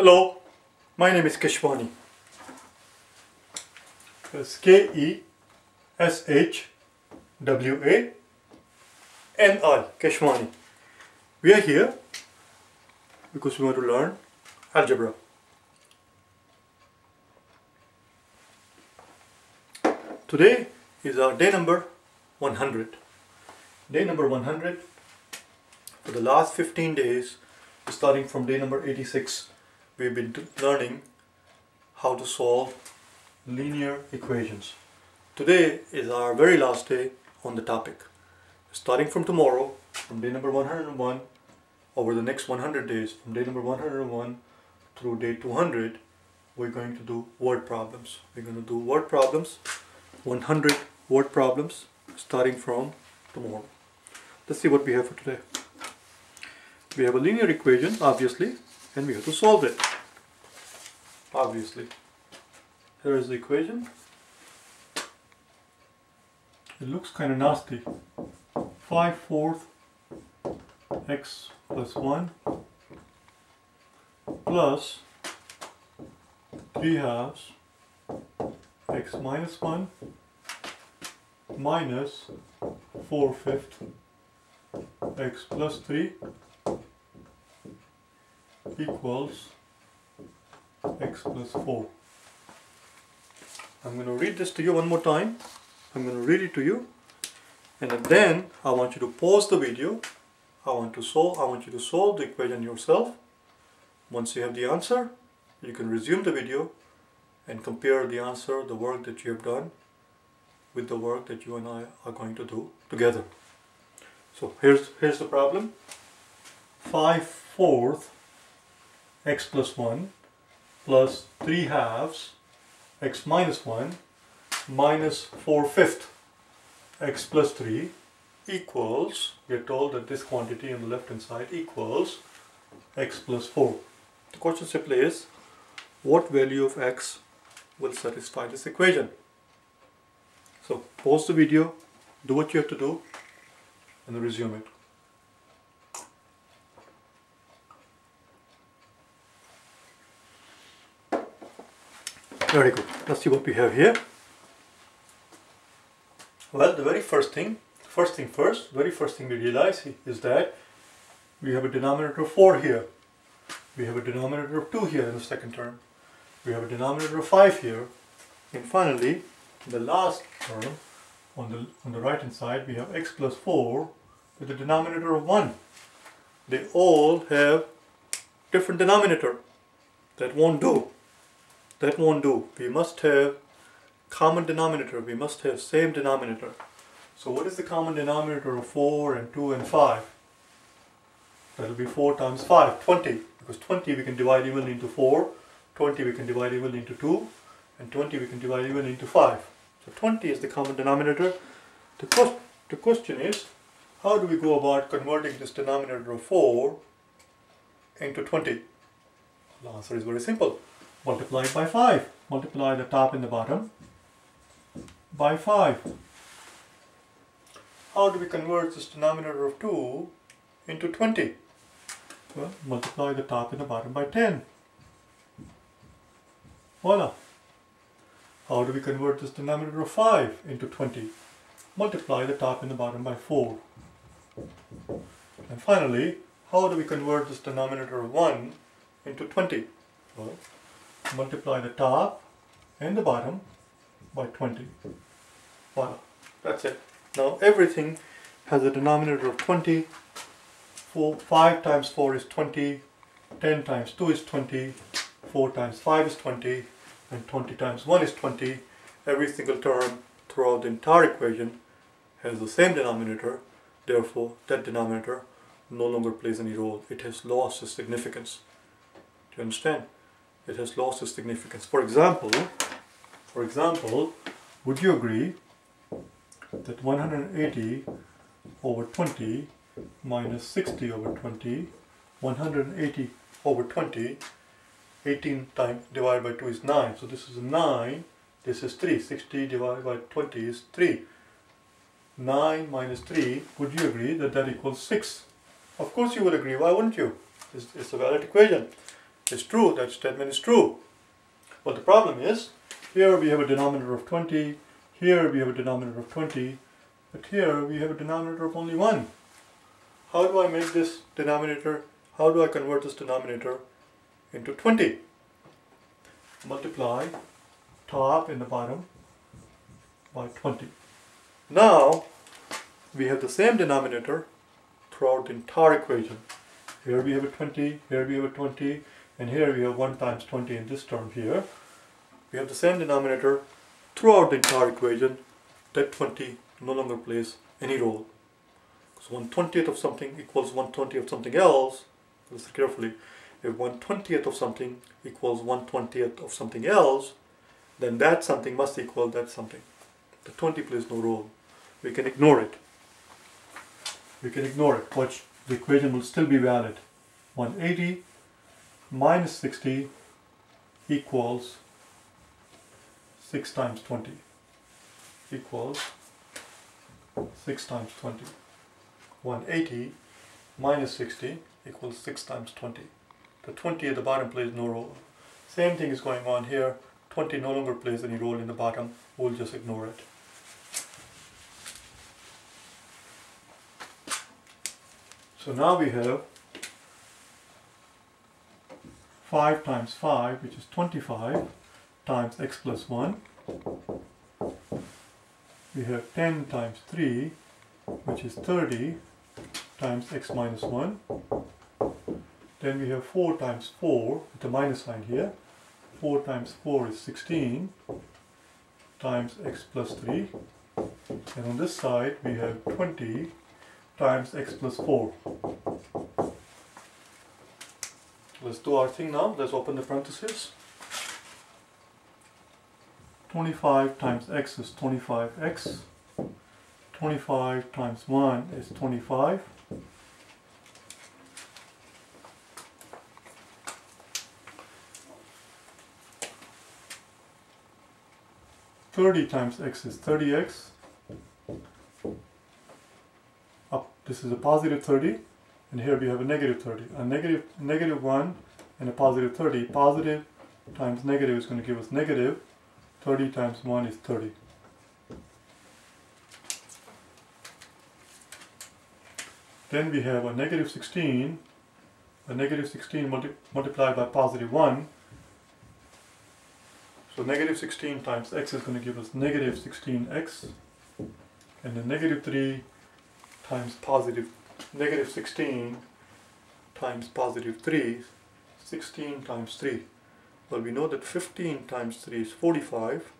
Hello, my name is Keshwani. It's K-E-S-H-W-A-N-I, Keshwani. We are here because we want to learn algebra. Today is our day number 100. Day number 100 for the last 15 days, starting from day number 86. We've been learning how to solve linear equations. Today is our very last day on the topic. Starting from tomorrow, from day number 101, over the next 100 days, from day number 101 through day 200, we're going to do word problems. We're going to do word problems, 100 word problems, starting from tomorrow. Let's see what we have for today. We have a linear equation, obviously, and we have to solve it. Obviously, here is the equation. It looks kind of nasty. 5/4 x plus 1 plus 3/2 x minus 1 minus 4/5 x plus 3 equals x plus 4. I'm going to read this to you one more time. I'm going to read it to you, and then I want you to pause the video. I want you to solve the equation yourself. Once you have the answer, you can resume the video and compare the answer, the work that you have done, with the work that you and I are going to do together. So here's the problem. 5/4 x plus 1 plus 3/2 x minus 1 minus 4/5 x plus 3 equals, we are told that this quantity on the left hand side equals x plus 4. The question simply is, what value of x will satisfy this equation? So pause the video, do what you have to do, and then resume it. Very good. Let's see what we have here. Well, the very first thing we realize is that we have a denominator of 4 here. We have a denominator of 2 here in the second term. We have a denominator of 5 here. And finally, the last term on the right hand side, we have x plus 4 with a denominator of 1. They all have different denominator. That won't do. That won't do. We must have common denominator. We must have same denominator. So what is the common denominator of 4 and 2 and 5? That will be 4 times 5, 20. Because 20 we can divide evenly into 4, 20 we can divide evenly into 2, and 20 we can divide evenly into 5. So 20 is the common denominator. The question is, how do we go about converting this denominator of 4 into 20? The answer is very simple. Multiply by 5. Multiply the top and the bottom by 5. How do we convert this denominator of 2 into 20? Well, multiply the top and the bottom by 10. Voila. How do we convert this denominator of 5 into 20? Multiply the top and the bottom by 4. And finally, how do we convert this denominator of 1 into 20? Well, multiply the top and the bottom by 20. Voila, that's it. Now everything has a denominator of 20. 5 times 4 is 20, 10 times 2 is 20, 4 times 5 is 20, and 20 times 1 is 20. Every single term throughout the entire equation has the same denominator. Therefore, that denominator no longer plays any role. It has lost its significance. Do you understand? It has lost its significance. For example, would you agree that 180 over 20 minus 60 over 20, 180 over 20, 18 times divided by 2 is 9. So this is 9, this is 3. 60 divided by 20 is 3. 9 minus 3, would you agree that that equals 6? Of course you will agree. Why wouldn't you? It's a valid equation. is true, that statement is true. But the problem is, here we have a denominator of 20, here we have a denominator of 20, but here we have a denominator of only 1. How do I make this denominator, how do I convert this denominator into 20? Multiply top and the bottom by 20. Now we have the same denominator throughout the entire equation. Here we have a 20, here we have a 20, and here we have 1 times 20 in this term here. We have the same denominator throughout the entire equation. That 20 no longer plays any role. So 1/20th of something equals 1/20th of something else. Listen carefully. If 1/20th of something equals 1/20th of something else, then that something must equal that something. The 20 plays no role. We can ignore it. We can ignore it, which the equation will still be valid. 180 minus 60 equals 6 times 20. Equals 6 times 20. 180 minus 60 equals 6 times 20. The 20 at the bottom plays no role. Same thing is going on here. 20 no longer plays any role in the bottom. We'll just ignore it. So now we have 5 times 5, which is 25, times x plus 1. We have 10 times 3, which is 30, times x minus 1. Then we have 4 times 4, with a minus sign here. 4 times 4 is 16, times x plus 3. And on this side, we have 20 times x plus 4. Let's do our thing now. Let's open the parentheses. 25 times x is 25x. 25 times 1 is 25. 30 times x is 30x. Up, this is a positive 30, and here we have a negative 30. A negative 1 and a positive 30. Positive times negative is going to give us negative. 30 times 1 is 30. Then we have a negative 16. A negative 16 multiplied by positive 1. So negative 16 times x is going to give us negative 16x, and then negative 3 times negative 16 times positive 3, 16 times 3. Well, we know that 15 times 3 is 45,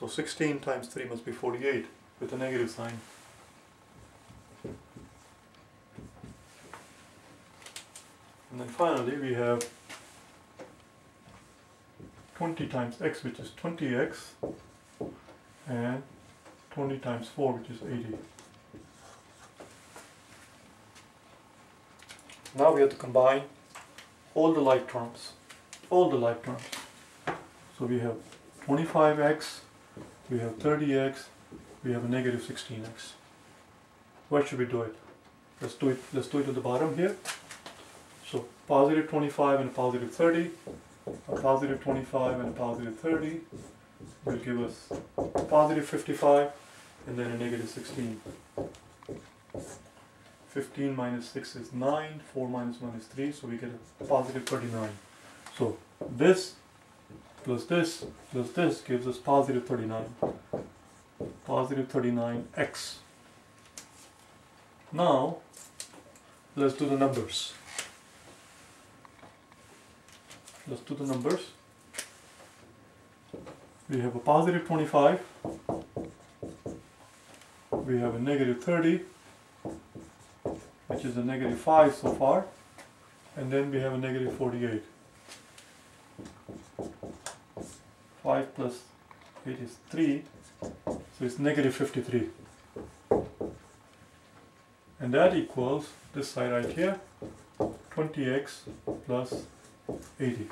so 16 times 3 must be 48 with a negative sign. And then finally we have 20 times x, which is 20x, and 20 times 4, which is 80. Now we have to combine all the like terms, all the like terms. So we have 25x, we have 30x, we have a negative 16x. Where should we do it? Let's do it at the bottom here. So positive 25 and positive 30. A positive 25 and a positive 30 will give us a positive 55 and then a negative 16. 15 minus 6 is 9, 4 minus 1 is 3, so we get a positive 39. So this plus this plus this gives us positive 39. Positive 39x. Now let's do the numbers. Let's do the numbers. We have a positive 25, we have a negative 30, which is a negative 5 so far, and then we have a negative 48. 5 plus 8 is 3, so it's negative 53. And that equals this side right here, 20x plus 80.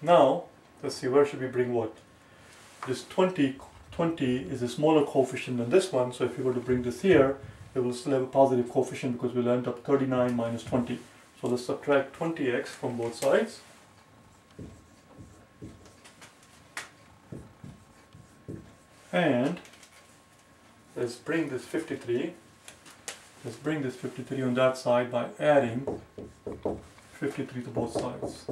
Now, let's see, where should we bring what? This 20 is a smaller coefficient than this one, so if you were to bring this here, it will still have a positive coefficient because we'll end up 39 minus 20. So let's subtract 20x from both sides. And let's bring this 53 on that side by adding 53 to both sides.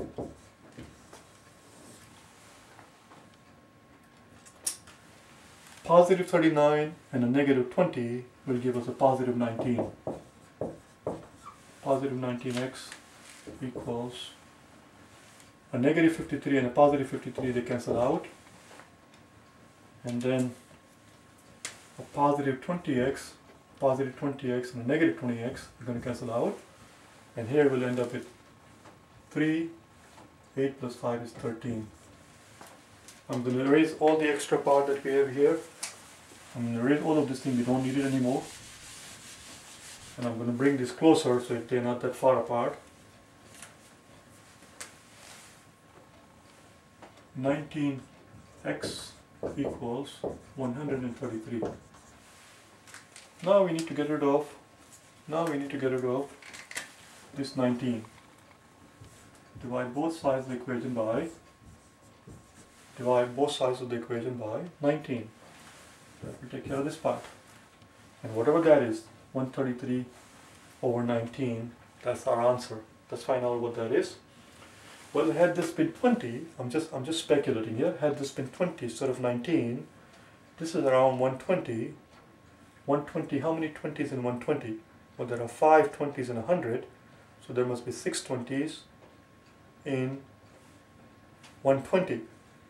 Positive 39 and a negative 20 will give us a positive 19. Positive 19x equals a negative 53 and a positive 53, they cancel out. And then a positive 20x and a negative 20x are going to cancel out. And here we'll end up with 3, 8 plus 5 is 13. I'm going to erase all the extra part that we have here. I'm going to erase all of this thing, we don't need it anymore. And I'm going to bring this closer so they're not that far apart. 19x equals 133. Now we need to get rid of this 19. Divide both sides of the equation by 19. That will take care of this part. And whatever that is, 133 over 19, that's our answer. Let's find out what that is. Well, had this been 20, I'm just speculating here. Had this been 20 instead of 19, this is around 120. 120, how many 20s in 120? Well, there are 5 20s in 100, so there must be 6 20s in 120.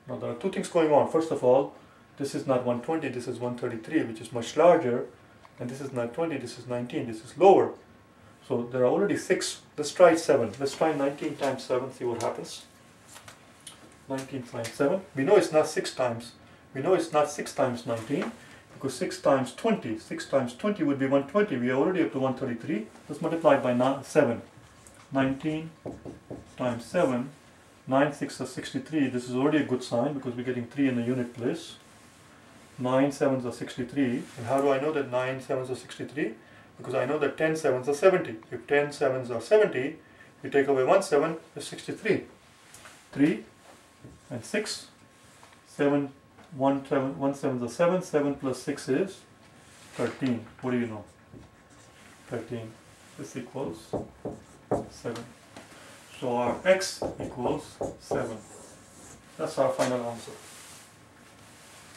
Now there are two things going on. First of all, this is not 120, this is 133, which is much larger, and this is not 20, this is 19, this is lower. So there are already 6. Let's try 7. Let's try 19 times 7, see what happens. 19 times 7. We know it's not 6 times. We know it's not 6 times 19, because 6 times 20. 6 times 20 would be 120. We are already up to 133. Let's multiply it by 7. 19 times 7. 9 6 are 63. This is already a good sign because we're getting 3 in the unit place. 9 7s are 63. And how do I know that 9 7s are 63? Because I know that 10 7s are 70. If 10 7s are 70, you take away 1 7 is 63. 3 and 6. 7 1 7 1 7s are 7. 7 plus 6 is 13. What do you know? 13. This equals 7. So our x equals 7. That's our final answer.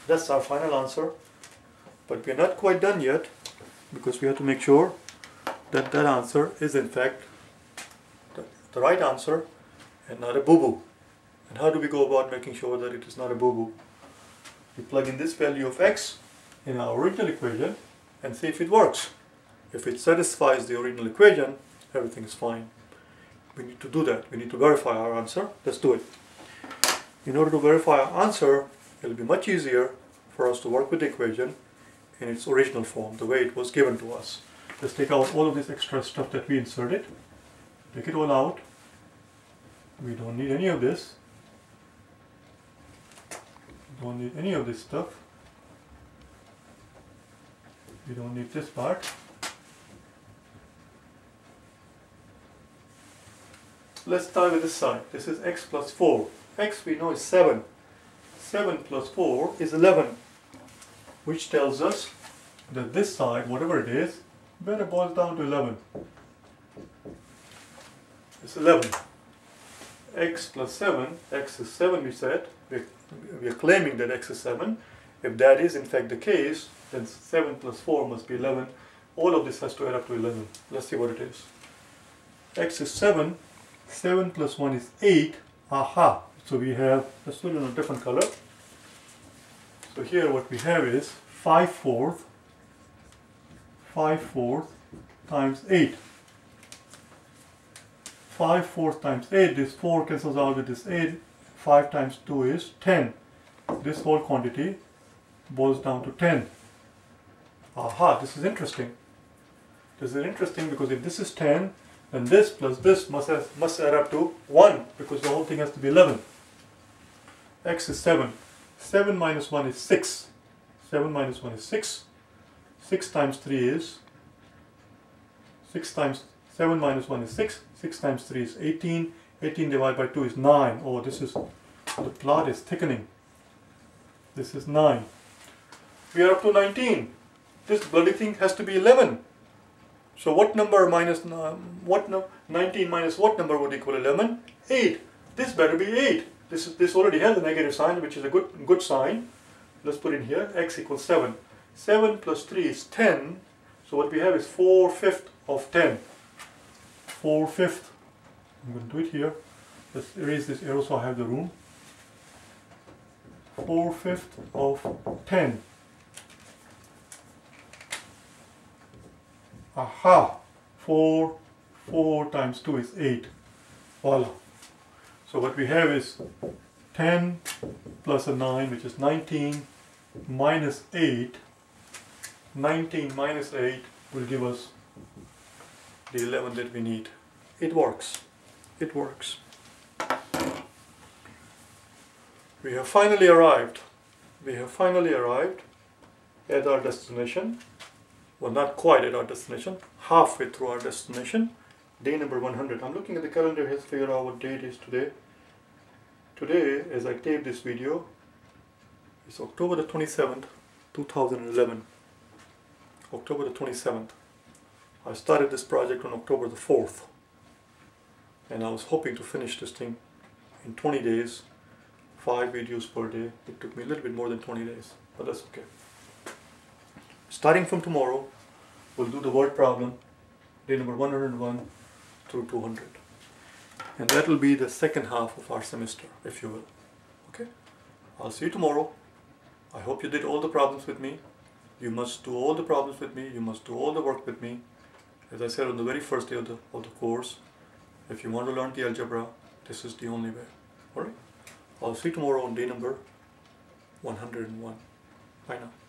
That's our final answer. But we're not quite done yet, because we have to make sure that that answer is in fact the right answer and not a boo-boo. And how do we go about making sure that it is not a boo-boo? We plug in this value of x in our original equation and see if it works. If it satisfies the original equation, everything is fine. We need to do that. We need to verify our answer. Let's do it. In order to verify our answer, it will be much easier for us to work with the equation in its original form, the way it was given to us. Let's take out all of this extra stuff that we inserted. Take it all out. We don't need any of this. We don't need any of this stuff. We don't need this part. Let's start with this side. This is x plus 4. X we know is 7. 7 plus 4 is 11, which tells us that this side, whatever it is, better boils down to 11. It's 11. X plus 7, x is 7 we said. We are claiming that x is 7. If that is in fact the case, then 7 plus 4 must be 11. All of this has to add up to 11. Let's see what it is. X is 7. 7 plus 1 is 8. Aha! So we have, let's put it in a different color. So here what we have is 5/4 times 8. 5/4 times 8, this 4 cancels out with this 8. 5 times 2 is 10. This whole quantity boils down to 10. Aha! This is interesting. This is interesting because if this is 10, and this plus this must add up to 1, because the whole thing has to be 11. X is 7. 7 minus 1 is 6. 7 minus 1 is 6. 6 times 3 is 6 times 7 minus 1 is 6, 6 times 3 is 18, 18 divided by 2 is 9. Oh, this is, the plot is thickening. This is 9. We are up to 19. This bloody thing has to be 11. So what number minus, 19 minus what number would equal 11? 8. This better be 8. This already has a negative sign, which is a good sign. Let's put in here, x equals 7. 7 plus 3 is 10. So what we have is 4/5 of 10. 4/5. I'm going to do it here. Let's erase this arrow so I have the room. 4/5 of 10. Aha! 4 times 2 is 8. Voila. So what we have is 10 plus a 9, which is 19, minus 8. 19 minus 8 will give us the 11 that we need. It works. It works. We have finally arrived. We have finally arrived at our destination. Well, not quite at our destination, halfway through our destination. Day number 100. I'm looking at the calendar here to figure out what date is today. Today, as I tape this video, it's October the 27th, 2011. October the 27th. I started this project on October the 4th. And I was hoping to finish this thing in 20 days, 5 videos per day. It took me a little bit more than 20 days, but that's okay. Starting from tomorrow, we'll do the word problem, day number 101 through 200. And that will be the second half of our semester, if you will. Okay? I'll see you tomorrow. I hope you did all the problems with me. You must do all the problems with me. You must do all the work with me. As I said on the very first day of the course, if you want to learn the algebra, this is the only way. Alright? I'll see you tomorrow on day number 101. Bye now.